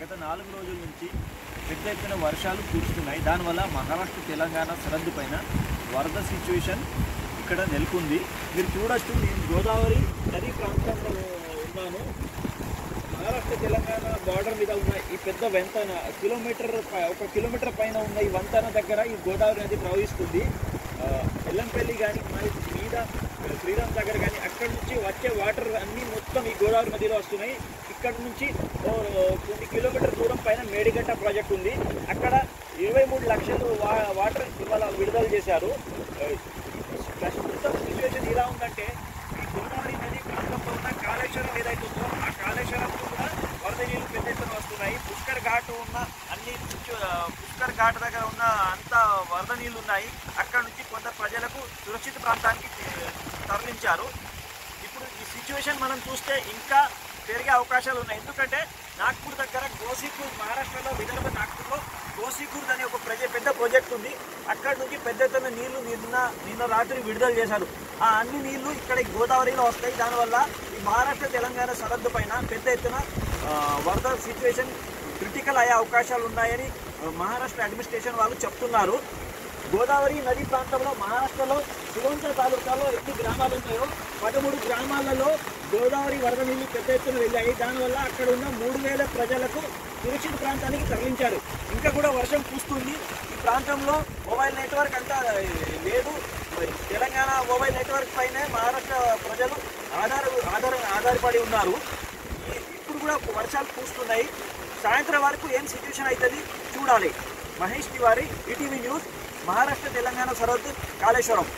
గత 4 రోజుల నుంచి పెద్ద ఎత్తున వర్షాలు కురుస్తున్నాయి। దానివల్ల మహారాష్ట్ర తెలంగాణ సరిహద్దుపైన వరద సిచువేషన్ ఇక్కడ నెలకొంది। మీరు చూడొచ్చు, నేను గోదావరి నది ప్రాంతంలో ఉన్నాను। మహారాష్ట్ర తెలంగాణ బోర్డర్ మీద ఉన్న ఈ పెద్ద వంతెన ఒక కిలోమీటర్ పైన ఉన్న ఈ వంతెన దగ్గర ఈ గోదావరి నది ప్రవహిస్తుంది। ఎల్లంపల్లి కానీ మీద శ్రీరామ్ దగ్గర కానీ అక్కడ నుంచి వచ్చే వాటర్ అన్నీ మొత్తం ఈ గోదావరి నదిలో వస్తున్నాయి। ఇక్కడ నుంచి కొన్ని కిలోమీటర్ దూరం పైన మేడిగట్ట ప్రాజెక్ట్ ఉంది, అక్కడ 23 లక్షలు వాటర్ ఇవాళ విడుదల చేశారు। ప్రస్తుతం సిచ్యువేషన్ ఎలా ఉందంటే ఈ గోదావరి నది ప్రాంతంలో ఉన్న కాలేశ్వరం ఏదైతే ఉందో ఆ కాళేశ్వరంలో కూడా వరద నీళ్ళు పెద్ద ఎత్తున వస్తున్నాయి। పుష్కర్ ఘాట్ ఉన్న అన్ని పుష్కర్ ఘాట్ దగ్గర ఉన్న అంత వరద నీళ్ళు ఉన్నాయి। అక్కడ నుంచి కొంత ప్రజలకు సురక్షిత ప్రాంతానికి తరలించారు। ఇప్పుడు ఈ సిచ్యువేషన్ మనం చూస్తే ఇంకా పెరిగే అవకాశాలు ఉన్నాయి। ఎందుకంటే నాగపుర్ దగ్గర గోసీఖుర్ద్, మహారాష్ట్రలో విదర్భ నాగపూర్లో గోసీఖుర్ద్ అనే ఒక పెద్ద ప్రాజెక్ట్ ఉంది। అక్కడ నుంచి పెద్ద ఎత్తున నీళ్లు నిన్న రాత్రి విడుదల చేశారు। ఆ అన్ని నీళ్లు ఇక్కడ గోదావరిలో వస్తాయి। దానివల్ల ఈ మహారాష్ట్ర తెలంగాణ సరిహద్దు పైన పెద్ద ఎత్తున వరద సిచ్యువేషన్ క్రిటికల్ అయ్యే అవకాశాలు ఉన్నాయని మహారాష్ట్ర అడ్మినిస్ట్రేషన్ వాళ్ళు చెప్తున్నారు। గోదావరి నది ప్రాంతంలో మహారాష్ట్రలో శివంత తాలూకాలో ఎన్ని గ్రామాలు ఉన్నాయో 13 గ్రామాలలో గోదావరి వరద నీళ్లు పెద్ద ఎత్తున వెళ్ళాయి। దానివల్ల అక్కడ ఉన్న 3000 ప్రజలకు సురక్షిత ప్రాంతానికి తరలించారు। ఇంకా కూడా వర్షం కురుస్తుంది। ఈ ప్రాంతంలో మొబైల్ నెట్వర్క్ అంతా లేదు। తెలంగాణ మొబైల్ నెట్వర్క్ పైనే మహారాష్ట్ర ప్రజలు ఆధారపడి ఉన్నారు। ఇప్పుడు కూడా వర్షాలు కురుస్తున్నాయి। సాయంత్రం వరకు ఏం సిచ్యువేషన్ అవుతుంది చూడాలి। మహేష్ తివారీ, ETV న్యూస్, మహారాష్ట్ర తెలంగాణ సరిహద్దు, కాళేశ్వరం।